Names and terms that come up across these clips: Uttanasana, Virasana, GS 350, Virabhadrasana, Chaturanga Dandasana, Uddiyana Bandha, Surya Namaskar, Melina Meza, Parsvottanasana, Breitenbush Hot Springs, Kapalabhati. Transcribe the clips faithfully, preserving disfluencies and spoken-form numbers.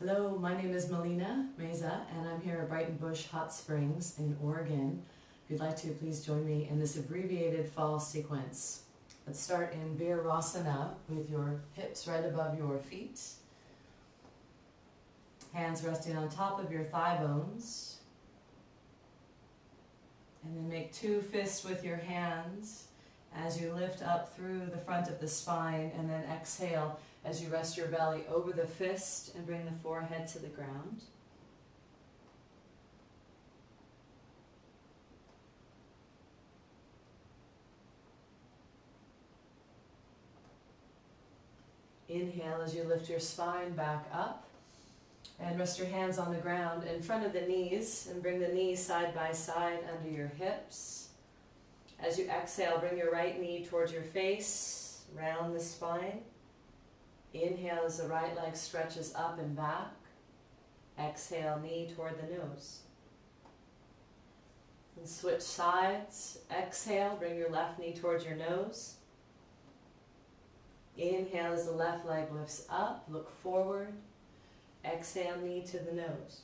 Hello, my name is Melina Meza, and I'm here at Breitenbush Hot Springs in Oregon. If you'd like to, please join me in this abbreviated fall sequence. Let's start in Virasana with your hips right above your feet. Hands resting on top of your thigh bones. And then make two fists with your hands as you lift up through the front of the spine, and then exhale as you rest your belly over the fist and bring the forehead to the ground. Inhale as you lift your spine back up and rest your hands on the ground in front of the knees and bring the knees side by side under your hips. As you exhale, bring your right knee towards your face, round the spine. Inhale as the right leg stretches up and back. Exhale, knee toward the nose. And switch sides. Exhale, bring your left knee towards your nose. Inhale as the left leg lifts up, look forward. Exhale, knee to the nose.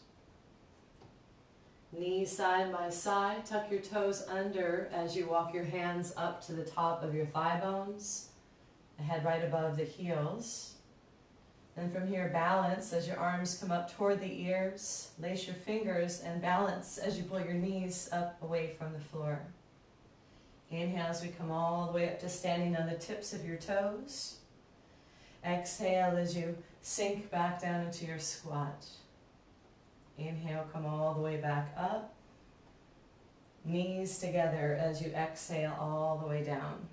Knees side by side, tuck your toes under as you walk your hands up to the top of your thigh bones, the head right above the heels. Then from here, balance as your arms come up toward the ears, lace your fingers and balance as you pull your knees up away from the floor. Inhale as we come all the way up to standing on the tips of your toes. Exhale as you sink back down into your squat. Inhale, come all the way back up. Knees together as you exhale all the way down.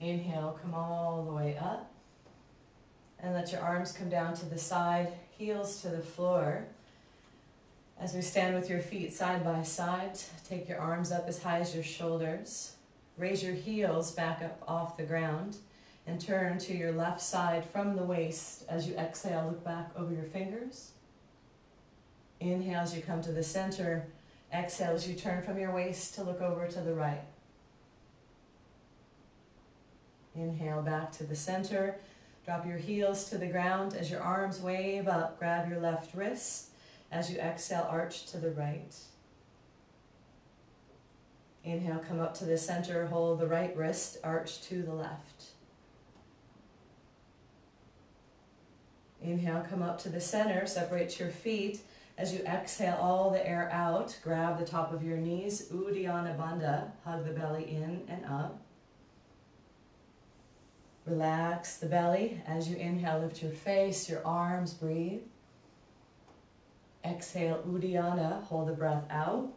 Inhale, come all the way up. And let your arms come down to the side, heels to the floor. As we stand with your feet side by side, take your arms up as high as your shoulders. Raise your heels back up off the ground. And turn to your left side from the waist. As you exhale, look back over your fingers. Inhale as you come to the center. Exhale as you turn from your waist to look over to the right. Inhale back to the center. Drop your heels to the ground. As your arms wave up, grab your left wrist. As you exhale, arch to the right. Inhale, come up to the center. Hold the right wrist, arch to the left. Inhale, come up to the center, separate your feet. As you exhale all the air out, grab the top of your knees, Uddiyana Bandha, hug the belly in and up. Relax the belly. As you inhale, lift your face, your arms, breathe. Exhale, Uddiyana, hold the breath out.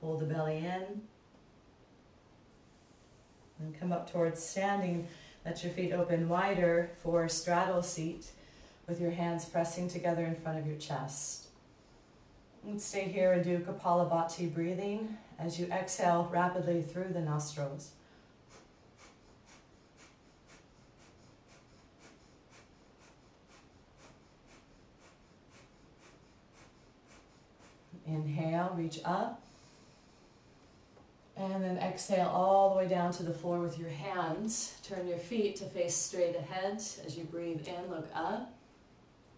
Hold the belly in. And come up towards standing. Let your feet open wider for straddle seat with your hands pressing together in front of your chest. Let's stay here and do Kapalabhati breathing. As you exhale rapidly through the nostrils. Inhale, reach up. And then exhale all the way down to the floor with your hands. Turn your feet to face straight ahead. As you breathe in, look up.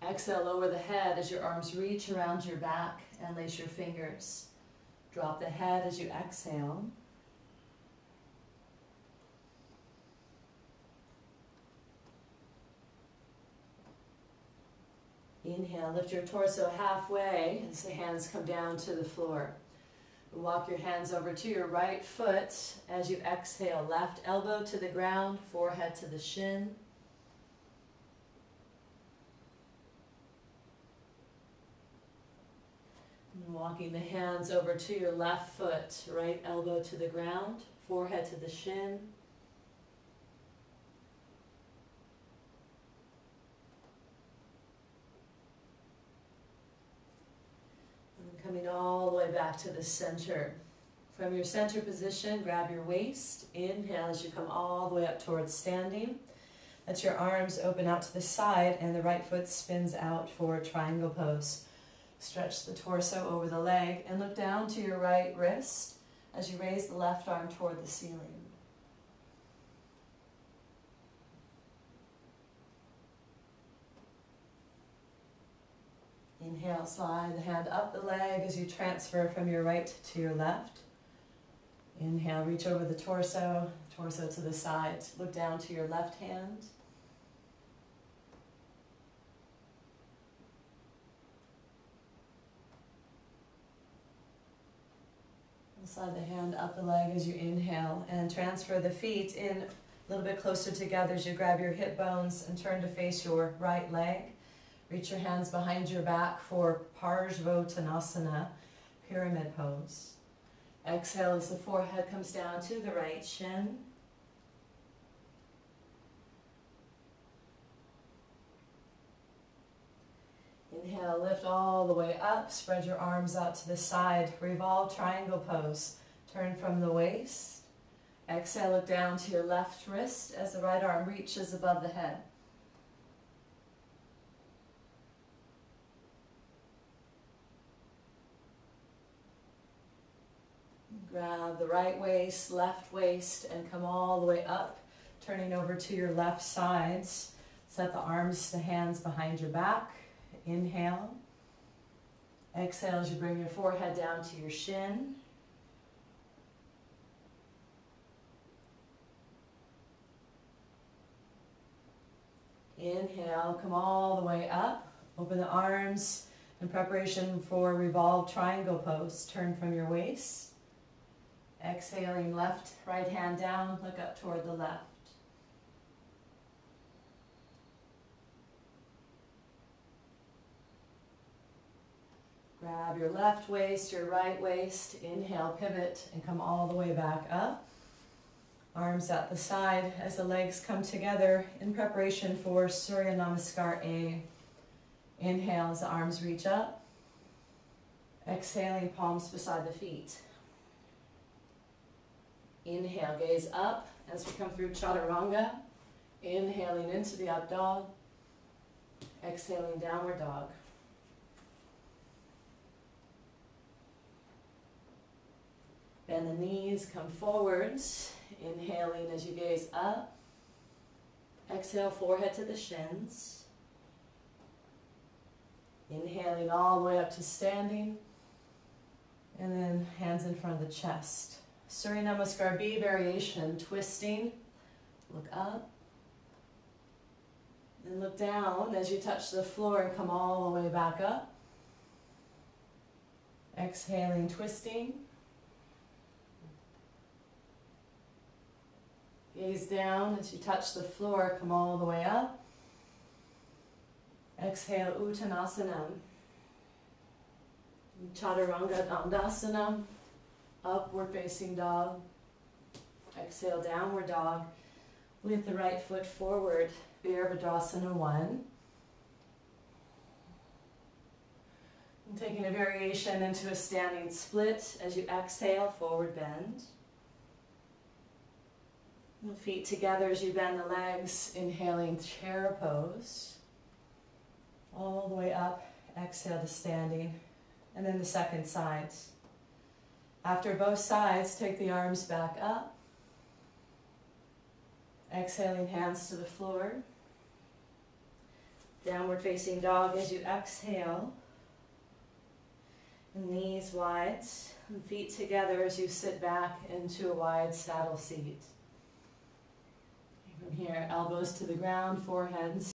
Exhale, lower the head as your arms reach around your back and lace your fingers. Drop the head as you exhale. Inhale, lift your torso halfway as the hands come down to the floor. Walk your hands over to your right foot. As you exhale, left elbow to the ground, forehead to the shin. And walking the hands over to your left foot, right elbow to the ground, forehead to the shin. Coming all the way back to the center. From your center position, grab your waist. Inhale as you come all the way up towards standing. Let your arms open out to the side and the right foot spins out for triangle pose. Stretch the torso over the leg and look down to your right wrist as you raise the left arm toward the ceiling. Inhale, slide the hand up the leg as you transfer from your right to your left. Inhale, reach over the torso, torso to the side. Look down to your left hand. Slide the hand up the leg as you inhale and transfer the feet in a little bit closer together as you grab your hip bones and turn to face your right leg. Reach your hands behind your back for Parsvottanasana, pyramid pose. Exhale as the forehead comes down to the right shin. Inhale, lift all the way up, spread your arms out to the side, revolve triangle pose, turn from the waist. Exhale, look down to your left wrist as the right arm reaches above the head. Grab the right waist, left waist, and come all the way up, turning over to your left sides. Set the arms, the hands behind your back. Inhale, exhale as you bring your forehead down to your shin. Inhale, come all the way up, open the arms in preparation for revolved triangle pose. Turn from your waist. Exhaling, left, right hand down, look up toward the left. Grab your left waist, your right waist, inhale, pivot, and come all the way back up. Arms out the side as the legs come together in preparation for Surya Namaskar A. Inhale as the arms reach up. Exhaling, palms beside the feet. Inhale, gaze up as we come through Chaturanga. Inhaling into the up dog. Exhaling, downward dog. Bend the knees, come forwards, inhaling as you gaze up. Exhale, forehead to the shins. Inhaling all the way up to standing. And then hands in front of the chest. Surya Namaskar B variation, twisting. Look up. Then look down as you touch the floor and come all the way back up. Exhaling, twisting. Gaze down as you touch the floor, come all the way up. Exhale, Uttanasana. Chaturanga Dandasana, upward facing dog. Exhale, downward dog with the right foot forward, Virabhadrasana one. And taking a variation into a standing split as you exhale, forward bend. The feet together as you bend the legs, inhaling chair pose. All the way up, exhale to standing. And then the second side. After both sides, take the arms back up. Exhaling, hands to the floor. Downward facing dog as you exhale. Knees wide, and feet together as you sit back into a wide saddle seat. From here, elbows to the ground, foreheads.